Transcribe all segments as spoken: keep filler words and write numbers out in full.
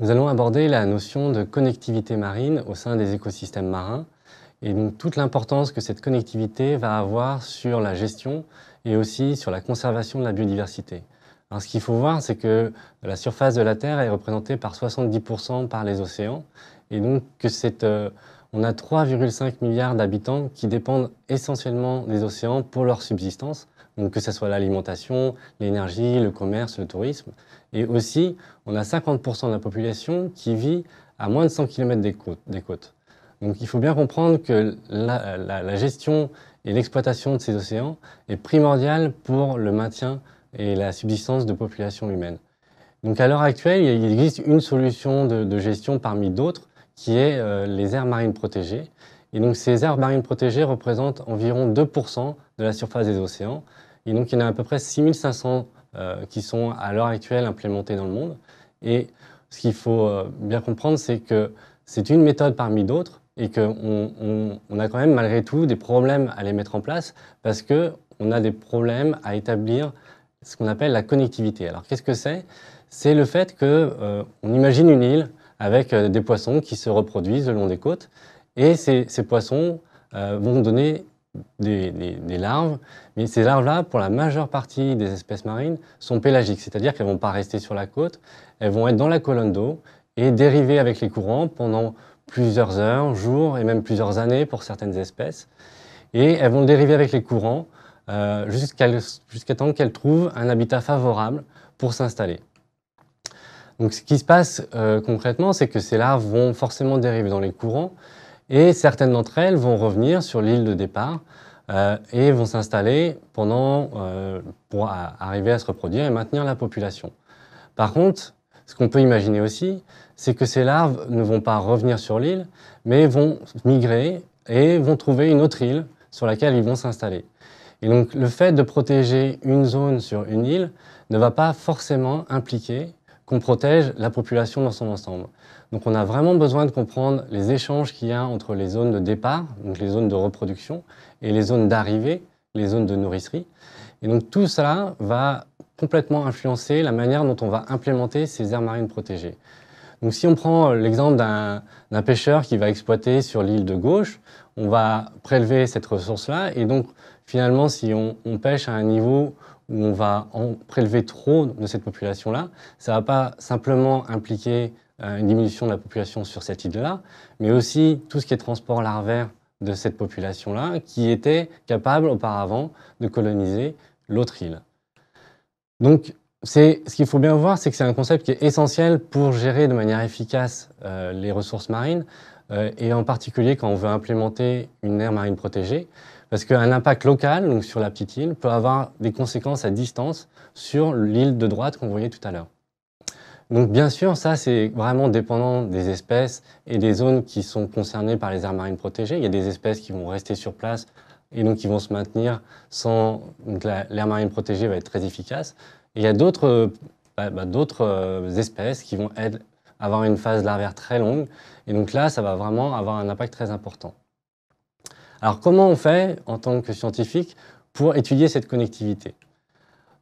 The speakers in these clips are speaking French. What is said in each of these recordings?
Nous allons aborder la notion de connectivité marine au sein des écosystèmes marins et donc toute l'importance que cette connectivité va avoir sur la gestion et aussi sur la conservation de la biodiversité. Alors, ce qu'il faut voir, c'est que la surface de la Terre est représentée par soixante-dix pour cent par les océans et donc que cette, euh, on a trois virgule cinq milliards d'habitants qui dépendent essentiellement des océans pour leur subsistance. Donc que ce soit l'alimentation, l'énergie, le commerce, le tourisme. Et aussi, on a cinquante pour cent de la population qui vit à moins de cent kilomètres des côtes. Des côtes. Donc il faut bien comprendre que la, la, la gestion et l'exploitation de ces océans est primordiale pour le maintien et la subsistance de populations humaines. Donc à l'heure actuelle, il existe une solution de, de gestion parmi d'autres, qui est euh, les aires marines protégées. Et donc ces aires marines protégées représentent environ deux pour cent de la surface des océans. Et donc, il y en a à peu près six mille cinq cents euh, qui sont à l'heure actuelle implémentés dans le monde. Et ce qu'il faut euh, bien comprendre, c'est que c'est une méthode parmi d'autres et qu'on on, on a quand même malgré tout des problèmes à les mettre en place parce qu'on a des problèmes à établir ce qu'on appelle la connectivité. Alors, qu'est-ce que c'est? C'est le fait qu'on euh, imagine une île avec euh, des poissons qui se reproduisent le long des côtes et ces, ces poissons euh, vont donner Des, des, des larves, mais ces larves-là, pour la majeure partie des espèces marines, sont pélagiques, c'est-à-dire qu'elles ne vont pas rester sur la côte, elles vont être dans la colonne d'eau et dériver avec les courants pendant plusieurs heures, jours et même plusieurs années pour certaines espèces. Et elles vont dériver avec les courants euh, jusqu'à jusqu'à temps qu'elles trouvent un habitat favorable pour s'installer. Donc ce qui se passe euh, concrètement, c'est que ces larves vont forcément dériver dans les courants, et certaines d'entre elles vont revenir sur l'île de départ euh, et vont s'installer pendant euh, pour à, arriver à se reproduire et maintenir la population. Par contre, ce qu'on peut imaginer aussi, c'est que ces larves ne vont pas revenir sur l'île, mais vont migrer et vont trouver une autre île sur laquelle ils vont s'installer. Et donc le fait de protéger une zone sur une île ne va pas forcément impliquer qu'on protège la population dans son ensemble. Donc on a vraiment besoin de comprendre les échanges qu'il y a entre les zones de départ, donc les zones de reproduction, et les zones d'arrivée, les zones de nourricerie. Et donc tout cela va complètement influencer la manière dont on va implémenter ces aires marines protégées. Donc si on prend l'exemple d'un pêcheur qui va exploiter sur l'île de gauche, on va prélever cette ressource-là, et donc finalement si on, on pêche à un niveau où on va en prélever trop de cette population-là, ça ne va pas simplement impliquer euh, une diminution de la population sur cette île-là, mais aussi tout ce qui est transport larvaire de cette population-là, qui était capable auparavant de coloniser l'autre île. Donc, ce qu'il faut bien voir, c'est que c'est un concept qui est essentiel pour gérer de manière efficace euh, les ressources marines, euh, et en particulier quand on veut implémenter une aire marine protégée, parce qu'un impact local, donc sur la petite île, peut avoir des conséquences à distance sur l'île de droite qu'on voyait tout à l'heure. Donc bien sûr, ça c'est vraiment dépendant des espèces et des zones qui sont concernées par les aires marines protégées. Il y a des espèces qui vont rester sur place et donc qui vont se maintenir sans... Donc l'aire marine protégée va être très efficace. Et il y a d'autres bah, bah, d'autres espèces qui vont être, avoir une phase larvaire très longue. Et donc là, ça va vraiment avoir un impact très important. Alors comment on fait en tant que scientifique pour étudier cette connectivité?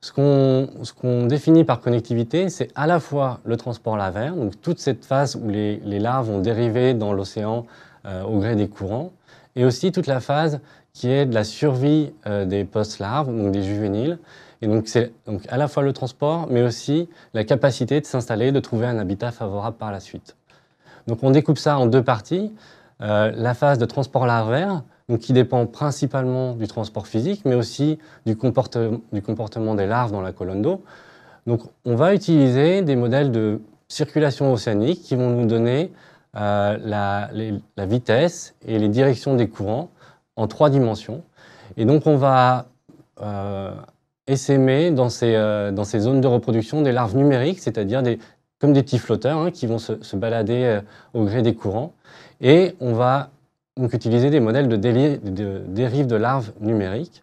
Ce qu'on ce qu'on définit par connectivité, c'est à la fois le transport larvaire, donc toute cette phase où les, les larves vont dériver dans l'océan euh, au gré des courants, et aussi toute la phase qui est de la survie euh, des post-larves, donc des juvéniles. Et donc c'est donc à la fois le transport, mais aussi la capacité de s'installer, de trouver un habitat favorable par la suite. Donc on découpe ça en deux parties. Euh, la phase de transport larvaire, donc qui dépend principalement du transport physique, mais aussi du, comporte du comportement des larves dans la colonne d'eau. Donc on va utiliser des modèles de circulation océanique qui vont nous donner euh, la, les, la vitesse et les directions des courants en trois dimensions. Et donc on va euh, essaimer dans ces, euh, dans ces zones de reproduction des larves numériques, c'est-à-dire des, comme des petits flotteurs hein, qui vont se, se balader euh, au gré des courants. Et on va donc utiliser des modèles de, déli de dérive de larves numériques.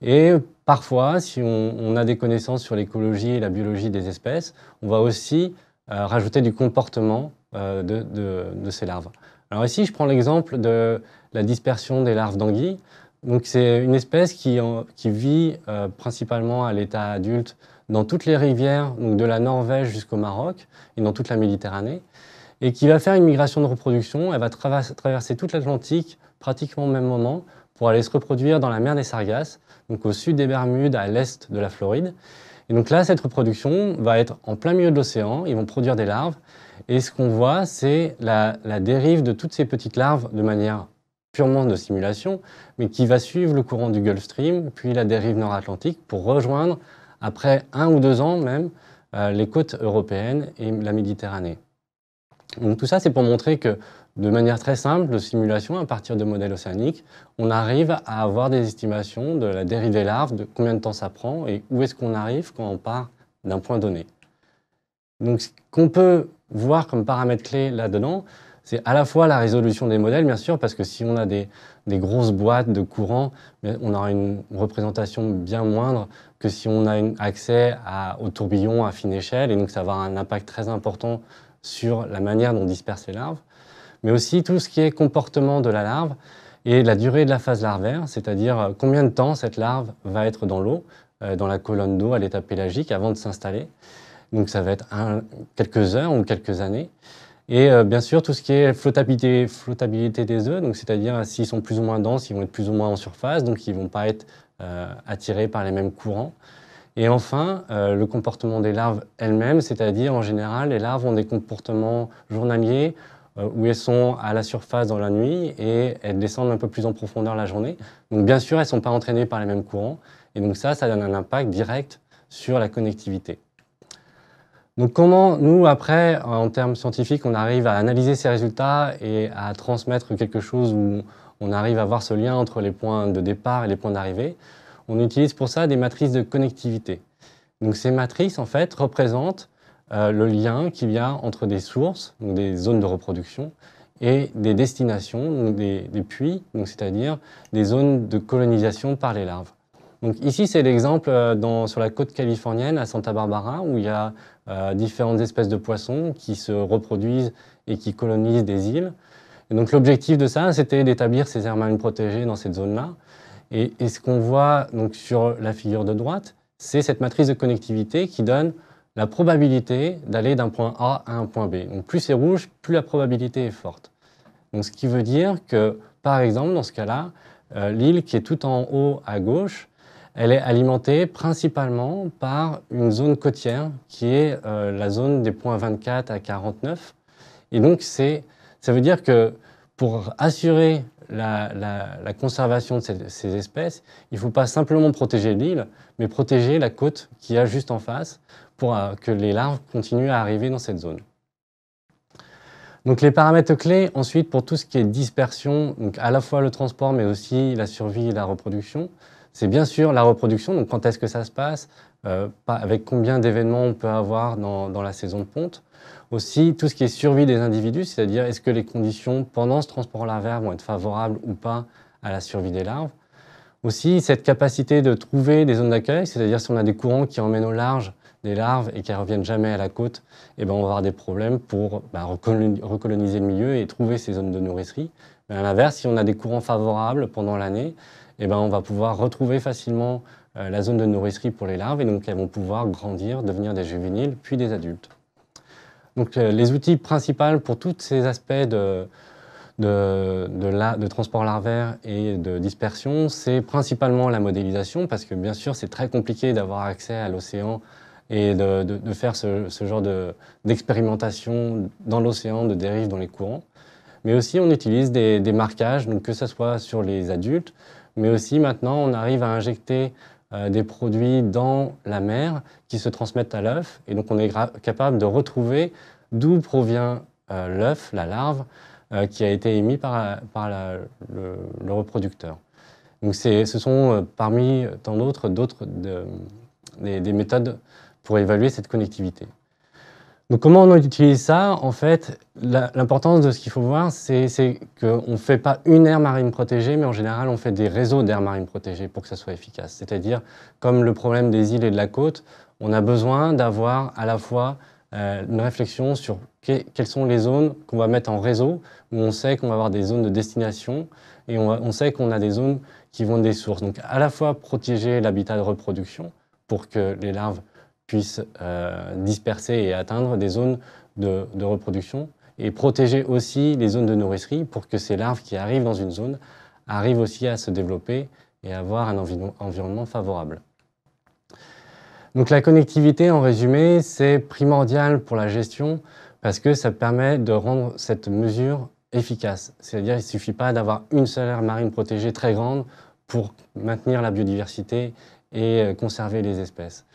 Et parfois, si on, on a des connaissances sur l'écologie et la biologie des espèces, on va aussi euh, rajouter du comportement euh, de, de, de ces larves. Alors ici, je prends l'exemple de la dispersion des larves d'anguilles. Donc c'est une espèce qui, en, qui vit euh, principalement à l'état adulte dans toutes les rivières, donc de la Norvège jusqu'au Maroc et dans toute la Méditerranée, et qui va faire une migration de reproduction. Elle va traverser toute l'Atlantique pratiquement au même moment pour aller se reproduire dans la mer des Sargasses, donc au sud des Bermudes, à l'est de la Floride. Et donc là, cette reproduction va être en plein milieu de l'océan, ils vont produire des larves, et ce qu'on voit, c'est la, la dérive de toutes ces petites larves de manière purement de simulation, mais qui va suivre le courant du Gulf Stream, puis la dérive nord-atlantique, pour rejoindre, après un ou deux ans même, euh, les côtes européennes et la Méditerranée. Donc tout ça, c'est pour montrer que, de manière très simple, de simulation à partir de modèles océaniques, on arrive à avoir des estimations de la dérive des larves, de combien de temps ça prend et où est-ce qu'on arrive quand on part d'un point donné. Donc ce qu'on peut voir comme paramètre clé là-dedans, c'est à la fois la résolution des modèles, bien sûr, parce que si on a des, des grosses boîtes de courants, on aura une représentation bien moindre que si on a une, accès à, aux tourbillons à fine échelle, et donc ça va avoir un impact très important sur la manière dont dispersent les larves, mais aussi tout ce qui est comportement de la larve et la durée de la phase larvaire, c'est-à-dire combien de temps cette larve va être dans l'eau, dans la colonne d'eau à l'état pélagique, avant de s'installer. Donc ça va être un, quelques heures ou quelques années. Et euh, bien sûr, tout ce qui est flottabilité, flottabilité des œufs, c'est-à-dire s'ils sont plus ou moins denses, ils vont être plus ou moins en surface, donc ils ne vont pas être euh, attirés par les mêmes courants. Et enfin, euh, le comportement des larves elles-mêmes, c'est-à-dire en général, les larves ont des comportements journaliers, où elles sont à la surface dans la nuit et elles descendent un peu plus en profondeur la journée. Donc bien sûr, elles ne sont pas entraînées par les mêmes courants. Et donc ça, ça donne un impact direct sur la connectivité. Donc comment nous, après, en termes scientifiques, on arrive à analyser ces résultats et à transmettre quelque chose où on arrive à voir ce lien entre les points de départ et les points d'arrivée? On utilise pour ça des matrices de connectivité. Donc ces matrices, en fait, représentent Euh, le lien qu'il y a entre des sources, donc des zones de reproduction, et des destinations, donc des, des puits, c'est-à-dire des zones de colonisation par les larves. Donc ici, c'est l'exemple euh, sur la côte californienne, à Santa Barbara, où il y a euh, différentes espèces de poissons qui se reproduisent et qui colonisent des îles. Et donc l'objectif de ça, c'était d'établir ces aires marines protégées dans cette zone-là. Et, et ce qu'on voit donc, sur la figure de droite, c'est cette matrice de connectivité qui donne la probabilité d'aller d'un point A à un point B. Donc plus c'est rouge, plus la probabilité est forte. Donc ce qui veut dire que, par exemple, dans ce cas-là, euh, l'île qui est tout en haut à gauche, elle est alimentée principalement par une zone côtière qui est euh, la zone des points vingt-quatre à quarante-neuf. Et donc c'est, ça veut dire que pour assurer La, la, la conservation de ces, ces espèces, il ne faut pas simplement protéger l'île, mais protéger la côte qu'il y a juste en face pour euh, que les larves continuent à arriver dans cette zone. Donc les paramètres clés, ensuite, pour tout ce qui est dispersion, donc à la fois le transport, mais aussi la survie et la reproduction, c'est bien sûr la reproduction, donc quand est-ce que ça se passe, euh, pas, avec combien d'événements on peut avoir dans, dans la saison de ponte. Aussi, tout ce qui est survie des individus, c'est-à-dire est-ce que les conditions pendant ce transport larvaire vont être favorables ou pas à la survie des larves. Aussi, cette capacité de trouver des zones d'accueil, c'est-à-dire si on a des courants qui emmènent au large des larves et qui ne reviennent jamais à la côte, eh ben, on va avoir des problèmes pour ben, recoloniser le milieu et trouver ces zones de nourricerie. Mais à l'inverse, si on a des courants favorables pendant l'année, eh ben, on va pouvoir retrouver facilement euh, la zone de nourricerie pour les larves et donc elles vont pouvoir grandir, devenir des juvéniles, puis des adultes. Donc les outils principaux pour tous ces aspects de, de, de, la, de transport larvaire et de dispersion, c'est principalement la modélisation, parce que bien sûr c'est très compliqué d'avoir accès à l'océan et de, de, de faire ce, ce genre d'expérimentation de, dans l'océan, de dérive dans les courants. Mais aussi on utilise des, des marquages, donc que ce soit sur les adultes, mais aussi maintenant on arrive à injecter des produits dans la mer qui se transmettent à l'œuf. Et donc, on est capable de retrouver d'où provient euh, l'œuf, la larve, euh, qui a été émis par, par la, le, le reproducteur. Donc, ce sont euh, parmi tant d'autres d'autres de, des, des méthodes pour évaluer cette connectivité. Donc, comment on utilise ça? En fait, l'importance de ce qu'il faut voir, c'est qu'on ne fait pas une aire marine protégée, mais en général, on fait des réseaux d'aires marines protégées pour que ça soit efficace. C'est-à-dire, comme le problème des îles et de la côte, on a besoin d'avoir à la fois euh, une réflexion sur que, quelles sont les zones qu'on va mettre en réseau, où on sait qu'on va avoir des zones de destination, et on, va, on sait qu'on a des zones qui vont des sources. Donc, à la fois protéger l'habitat de reproduction pour que les larves puissent euh, disperser et atteindre des zones de, de reproduction, et protéger aussi les zones de nourricerie pour que ces larves qui arrivent dans une zone arrivent aussi à se développer et avoir un envi environnement favorable. Donc la connectivité, en résumé, c'est primordial pour la gestion parce que ça permet de rendre cette mesure efficace. C'est-à-dire qu'il ne suffit pas d'avoir une seule aire marine protégée très grande pour maintenir la biodiversité et conserver les espèces.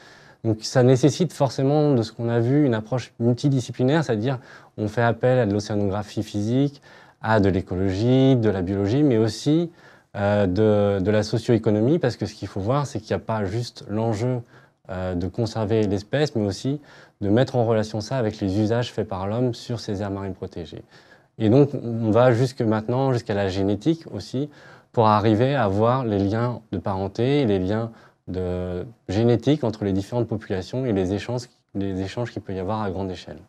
Donc ça nécessite forcément, de ce qu'on a vu, une approche multidisciplinaire, c'est-à-dire on fait appel à de l'océanographie physique, à de l'écologie, de la biologie, mais aussi euh, de, de la socio-économie, parce que ce qu'il faut voir, c'est qu'il n'y a pas juste l'enjeu euh, de conserver l'espèce, mais aussi de mettre en relation ça avec les usages faits par l'homme sur ces aires marines protégées. Et donc on va jusque maintenant, jusqu'à la génétique aussi, pour arriver à voir les liens de parenté, les liens de génétique entre les différentes populations et les échanges, les échanges qu'il peut y avoir à grande échelle.